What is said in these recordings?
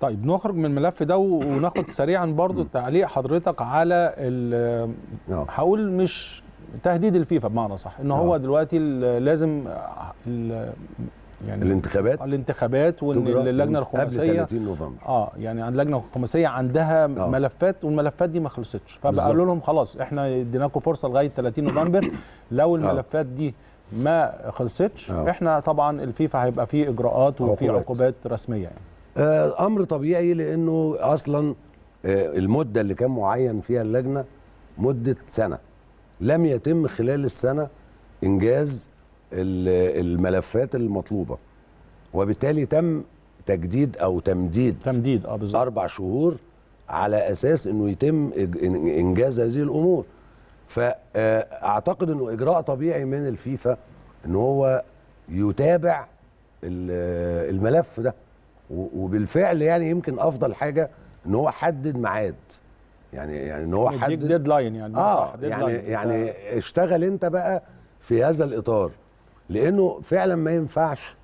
طيب نخرج من الملف ده وناخد سريعا برضو تعليق حضرتك على هقول مش تهديد الفيفا بمعنى صح ان هو دلوقتي لازم يعني الانتخابات وان اللجنه الخماسيه قبل 30 نوفمبر يعني اللجنه الخماسيه عندها ملفات والملفات دي ما خلصتش، فبقول لهم خلاص احنا اديناكم فرصه لغايه 30 نوفمبر لو الملفات دي ما خلصتش احنا طبعا الفيفا هيبقى فيه اجراءات وفي عقوبات رسميه يعني. امر طبيعي لانه اصلا المده اللي كان معين فيها اللجنه مده سنه لم يتم خلال السنه انجاز الملفات المطلوبه وبالتالي تم تجديد او تمديد 4 شهور على اساس انه يتم انجاز هذه الامور. فاعتقد انه اجراء طبيعي من الفيفا ان هو يتابع الملف ده وبالفعل يعني يمكن افضل حاجه ان هو حدد ميعاد يعني ان هو حدد ديدلاين يعني يعني اشتغل انت بقى في هذا الاطار لانه فعلا ما ينفعش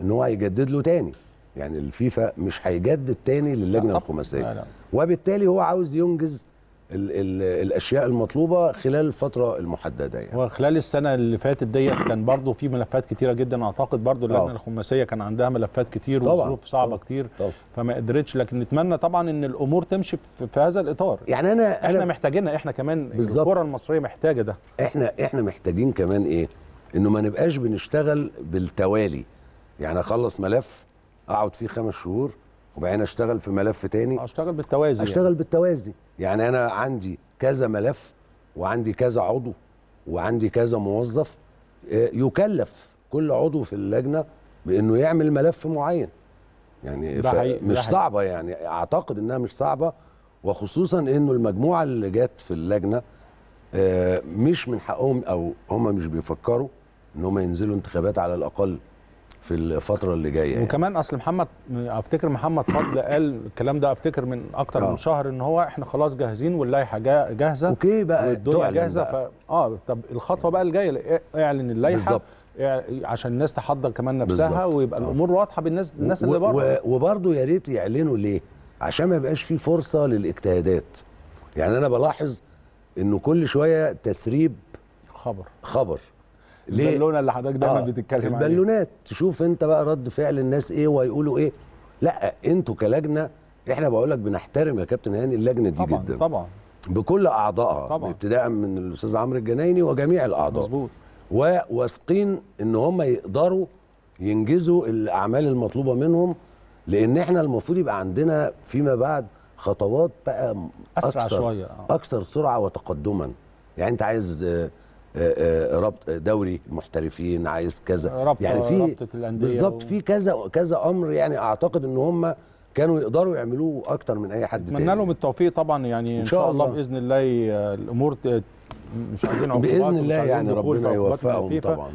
ان هو هيجدد له تاني يعني الفيفا مش هيجدد تاني للجنه الخماسيه وبالتالي هو عاوز ينجز الاشياء المطلوبه خلال الفتره المحدده يعني. وخلال السنه اللي فاتت ديت كان برضو في ملفات كتيره جدا اعتقد برضو اللجنه الخماسيه كان عندها ملفات كتير وظروف صعبه كتير فما قدرتش، لكن نتمنى طبعا ان الامور تمشي في هذا الاطار يعني. احنا محتاجينها احنا كمان، الكره المصريه محتاجه ده، احنا محتاجين كمان ايه انه ما نبقاش بنشتغل بالتوالي يعني اخلص ملف اقعد فيه 5 شهور وبعدين اشتغل في ملف تاني. اشتغل بالتوازي يعني انا عندي كذا ملف وعندي كذا عضو وعندي كذا موظف، يكلف كل عضو في اللجنه بانه يعمل ملف معين يعني. مش صعبه يعني، اعتقد انها مش صعبه، وخصوصا انه المجموعه اللي جت في اللجنه مش من حقهم او هم مش بيفكروا ان هم ينزلوا انتخابات على الاقل في الفترة اللي جاية يعني. وكمان اصل محمد فضل قال الكلام ده افتكر من اكتر من شهر ان هو احنا خلاص جاهزين واللائحة جاهزة اوكي بقى والدنيا جاهزة بقى. طب الخطوة بقى الجاية اعلن اللائحة عشان الناس تحضر كمان نفسها ويبقى الامور واضحة بالناس اللي بره. وبرضه يا ريت يعلنوا ليه؟ عشان ما يبقاش في فرصة للاجتهادات يعني. انا بلاحظ انه كل شوية تسريب خبر البالونه اللي حضرتك دايما بتتكلم عليها البالونات، تشوف انت بقى رد فعل الناس ايه ويقولوا ايه. لا انتوا كلجنه، احنا بقول لك بنحترم يا كابتن هاني اللجنه دي طبعا جدا طبعا بكل اعضائها ابتداء من الاستاذ عمرو الجنايني وجميع الاعضاء مظبوط، وواثقين ان هم يقدروا ينجزوا الاعمال المطلوبه منهم، لان احنا المفروض يبقى عندنا فيما بعد خطوات بقى اسرع شويه اكثر سرعه وتقدما يعني. انت عايز ربط دوري المحترفين، عايز كذا يعني، في بالظبط في كذا امر يعني. اعتقد ان هم كانوا يقدروا يعملوه اكتر من اي حد تاني. اتمنى لهم التوفيق طبعا يعني، ان شاء الله باذن الله الامور مش عايزين عقوبات باذن الله يعني، ربنا يوفقهم طبعا.